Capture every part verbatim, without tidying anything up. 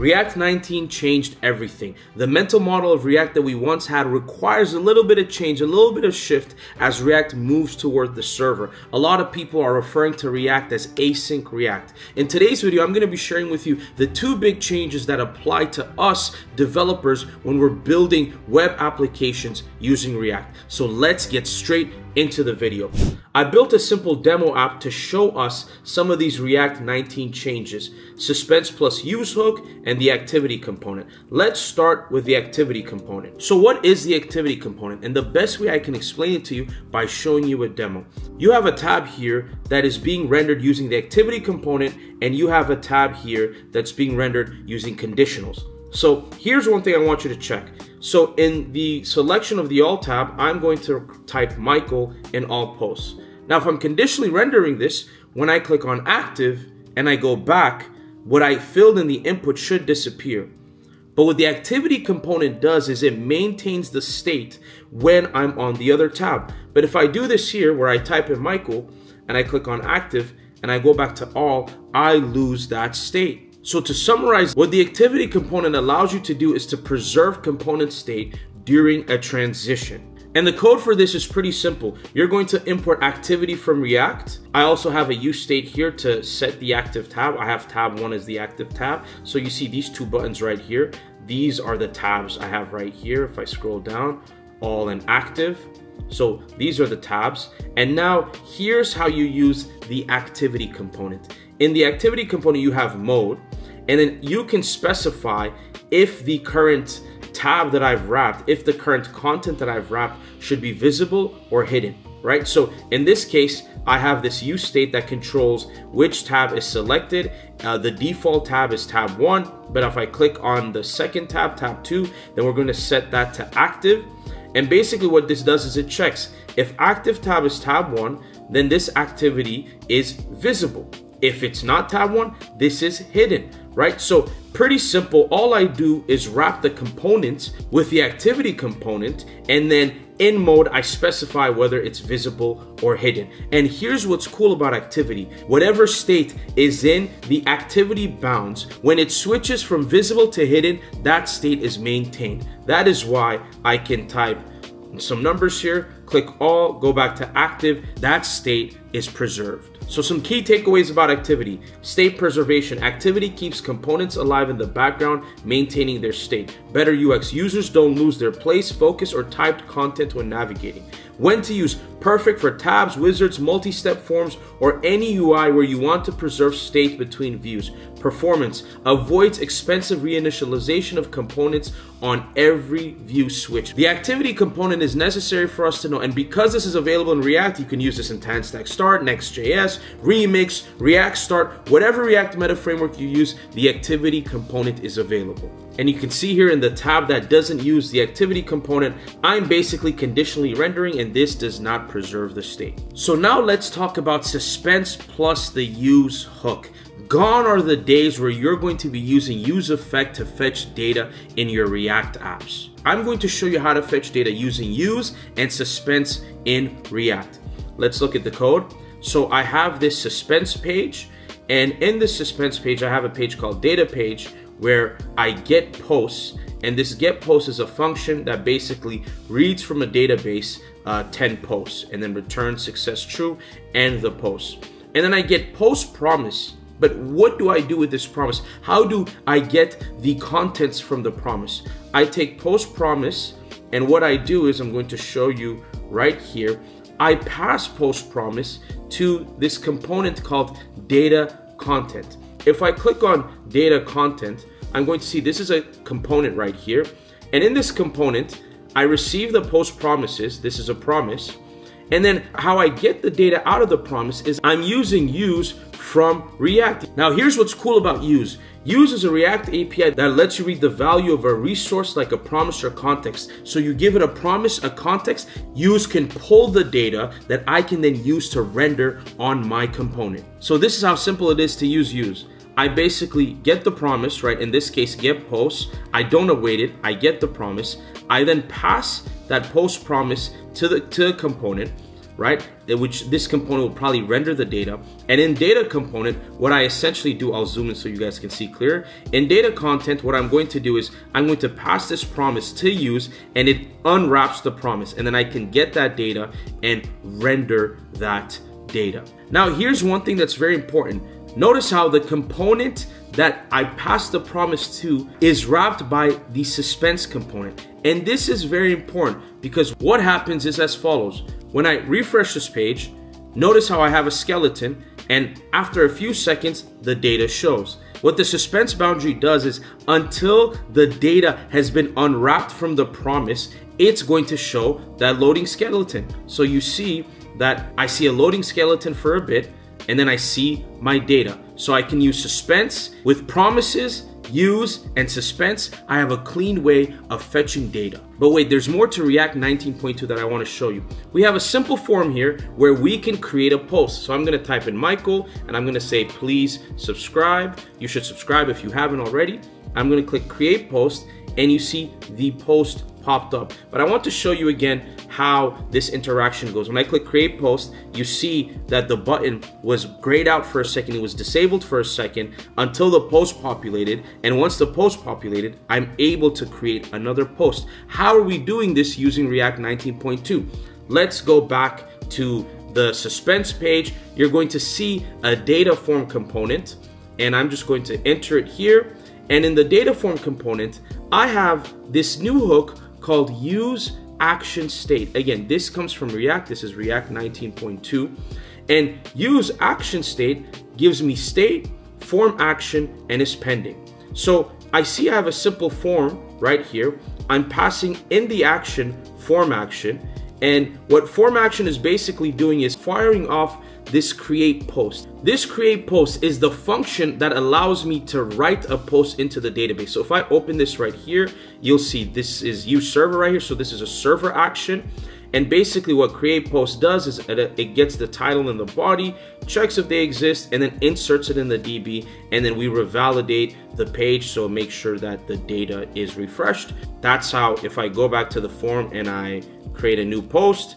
React nineteen changed everything. The mental model of React that we once had requires a little bit of change, a little bit of shift as React moves toward the server. A lot of people are referring to React as async React. In today's video, I'm going to be sharing with you the two big changes that apply to us developers when we're building web applications using React. So let's get straight into the video. I built a simple demo app to show us some of these React nineteen changes, Suspense plus use hook and the activity component. Let's start with the activity component. So what is the activity component? And the best way I can explain it to you by showing you a demo. You have a tab here that is being rendered using the activity component, and you have a tab here that's being rendered using conditionals. So here's one thing I want you to check. So in the selection of the all tab, I'm going to type Michael in all posts. Now, if I'm conditionally rendering this, when I click on active and I go back, what I filled in the input should disappear. But what the activity component does is it maintains the state when I'm on the other tab. But if I do this here where I type in Michael and I click on active and I go back to all, I lose that state. So to summarize, what the activity component allows you to do is to preserve component state during a transition. And the code for this is pretty simple. You're going to import activity from React. I also have a use state here to set the active tab. I have tab one as the active tab. So you see these two buttons right here. These are the tabs I have right here. If I scroll down, all and active. So these are the tabs. And now here's how you use the activity component. In the activity component, you have mode, and then you can specify if the current tab that I've wrapped, if the current content that I've wrapped should be visible or hidden, right? So in this case, I have this use state that controls which tab is selected. Uh, the default tab is tab one, but if I click on the second tab, tab two, then we're gonna set that to active. And basically what this does is it checks if active tab is tab one, then this activity is visible. If it's not tab one, this is hidden, right? So pretty simple. All I do is wrap the components with the activity component, and then in mode, I specify whether it's visible or hidden. And here's what's cool about activity. Whatever state is in the activity bounds, when it switches from visible to hidden, that state is maintained. That is why I can type some numbers here, click all, go back to active, that state is preserved. So some key takeaways about activity. State preservation. Activity keeps components alive in the background, maintaining their state. Better U X. Users don't lose their place, focus, or typed content when navigating. When to use. Perfect for tabs, wizards, multi-step forms, or any U I where you want to preserve state between views. Performance. Avoids expensive reinitialization of components on every view switch. The activity component is necessary for us to know, and because this is available in React, you can use this in TanStack Start, Next.js, Remix, React Start, whatever React meta framework you use, the activity component is available. And you can see here in the tab that doesn't use the activity component, I'm basically conditionally rendering, and this does not preserve the state. So now let's talk about Suspense plus the use hook. Gone are the days where you're going to be using useEffect to fetch data in your React apps. I'm going to show you how to fetch data using use and suspense in React. Let's look at the code. So I have this suspense page, and in this suspense page, I have a page called data page where I get posts, and this get post is a function that basically reads from a database uh, ten posts and then returns success true and the post. And then I get post promise. But what do I do with this promise? How do I get the contents from the promise? I take post promise, and what I do is I'm going to show you right here. I pass post promise to this component called data content. If I click on data content, I'm going to see this is a component right here. And in this component, I receive the post promises. This is a promise. And then how I get the data out of the promise is I'm using use from React. Now here's what's cool about use. Use is a React A P I that lets you read the value of a resource like a promise or context. So you give it a promise, a context, use can pull the data that I can then use to render on my component. So this is how simple it is to use use. I basically get the promise, right? In this case, get posts. I don't await it, I get the promise. I then pass that post promise to the to a component. right? Which this component will probably render the data. And in data component, what I essentially do, I'll zoom in so you guys can see clearer. In data content, what I'm going to do is I'm going to pass this promise to use, and it unwraps the promise, and then I can get that data and render that data. Now, here's one thing that's very important. Notice how the component that I passed the promise to is wrapped by the suspense component. And this is very important because what happens is as follows. When I refresh this page, notice how I have a skeleton, and after a few seconds, the data shows. What the suspense boundary does is until the data has been unwrapped from the promise, it's going to show that loading skeleton. So you see that I see a loading skeleton for a bit, and then I see my data. So I can use suspense with promises, use, and suspense. I have a clean way of fetching data. But wait, there's more to React nineteen point two that I want to show you. We have a simple form here where we can create a post. So I'm going to type in Michael, and I'm going to say, please subscribe. You should subscribe if you haven't already. I'm going to click create post, and you see the post popped up. But I want to show you again how this interaction goes. When I click create post, you see that the button was grayed out for a second. It was disabled for a second until the post populated. And once the post populated, I'm able to create another post. How are we doing this using React nineteen point two? Let's go back to the suspense page. You're going to see a data form component, and I'm just going to enter it here. And in the data form component, I have this new hook called useActionState. Again, this comes from React. This is React nineteen point two. And useActionState gives me state, form action, and is pending. So I see I have a simple form right here. I'm passing in the action form action. And what form action is basically doing is firing off this create post. This create post is the function that allows me to write a post into the database. So if I open this right here, you'll see this is use server right here. So this is a server action. And basically what create post does is it gets the title and the body, checks if they exist, and then inserts it in the D B. And then we revalidate the page, so make sure that the data is refreshed. That's how, if I go back to the form and I create a new post,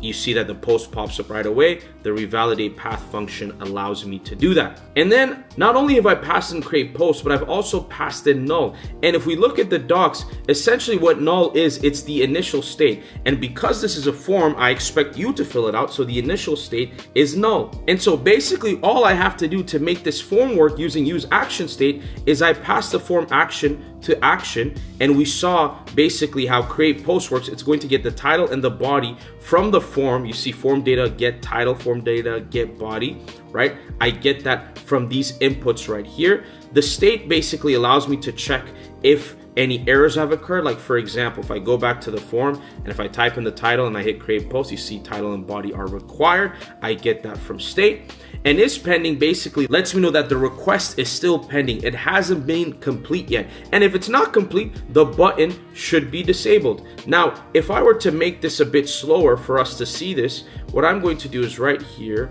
you see that the post pops up right away. The revalidate path function allows me to do that. And then not only have I passed in create post, but I've also passed in null. And if we look at the docs, essentially what null is, it's the initial state. And because this is a form, I expect you to fill it out. So the initial state is null. And so basically all I have to do to make this form work using use action state is I pass the form action to action. And we saw basically how create post works. It's going to get the title and the body from the form. You see form data, get title, form data, get body, right? I get that from these inputs right here. The state basically allows me to check if any errors have occurred. Like for example, if I go back to the form and if I type in the title and I hit create post, you see title and body are required. I get that from state. And is pending basically lets me know that the request is still pending. It hasn't been complete yet. And if it's not complete, the button should be disabled. Now, if I were to make this a bit slower for us to see this, what I'm going to do is right here,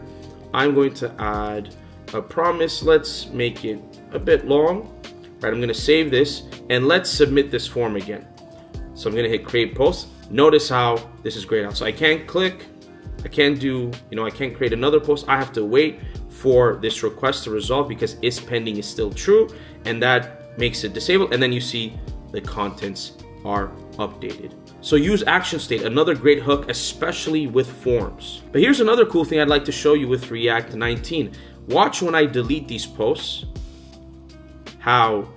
I'm going to add a promise. Let's make it a bit long. Right, I'm going to save this and let's submit this form again. So I'm going to hit create post. Notice how this is grayed out. So I can't click. I can't do, you know, I can't create another post. I have to wait for this request to resolve because is pending is still true, and that makes it disabled. And then you see the contents are updated. So use action state, another great hook, especially with forms. But here's another cool thing I'd like to show you with React nineteen. Watch when I delete these posts, how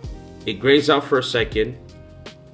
it grays out for a second,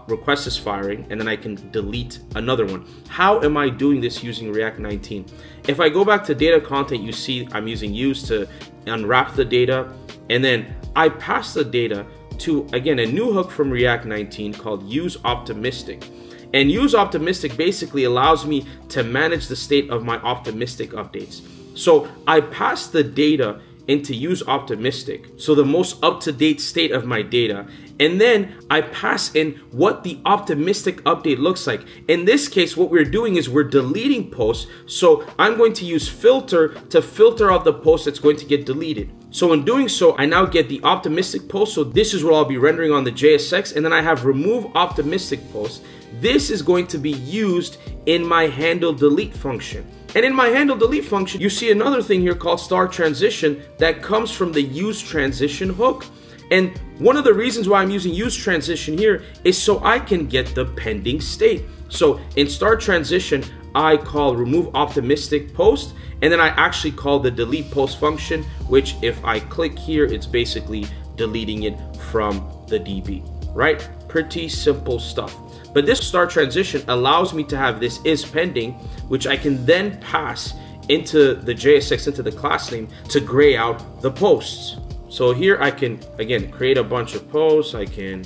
request is firing, and then I can delete another one. How am I doing this using React nineteen? If I go back to data content, you see I'm using use to unwrap the data, and then I pass the data to, again, a new hook from React nineteen called useOptimistic. And useOptimistic basically allows me to manage the state of my optimistic updates. So I pass the data into useOptimistic, so the most up-to-date state of my data, and then I pass in what the optimistic update looks like. In this case, what we're doing is we're deleting posts, so I'm going to use filter to filter out the post that's going to get deleted. So in doing so, I now get the optimistic post, so this is what I'll be rendering on the J S X, and then I have remove optimistic post. This is going to be used in my handle delete function. And in my handle delete function, you see another thing here called start transition that comes from the useTransition hook. And one of the reasons why I'm using useTransition here is so I can get the pending state. So in start transition, I call removeOptimisticPost, and then I actually call the deletePost function, which if I click here, it's basically deleting it from the D B, right? Pretty simple stuff. But this start transition allows me to have this is pending, which I can then pass into the J S X, into the class name to gray out the posts. So here I can, again, create a bunch of posts. I can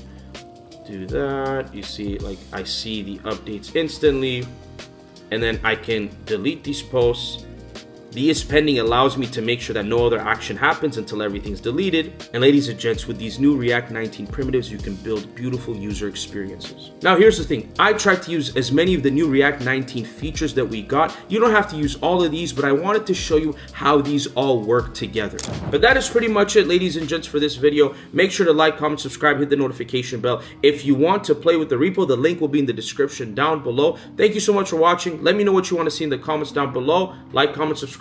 do that. You see, like I see the updates instantly. And then I can delete these posts. The is pending allows me to make sure that no other action happens until everything's deleted. And ladies and gents, with these new React nineteen primitives, you can build beautiful user experiences. Now, here's the thing. I tried to use as many of the new React nineteen features that we got. You don't have to use all of these, but I wanted to show you how these all work together. But that is pretty much it, ladies and gents, for this video. Make sure to like, comment, subscribe, hit the notification bell. If you want to play with the repo, the link will be in the description down below. Thank you so much for watching. Let me know what you want to see in the comments down below. Like, comment, subscribe.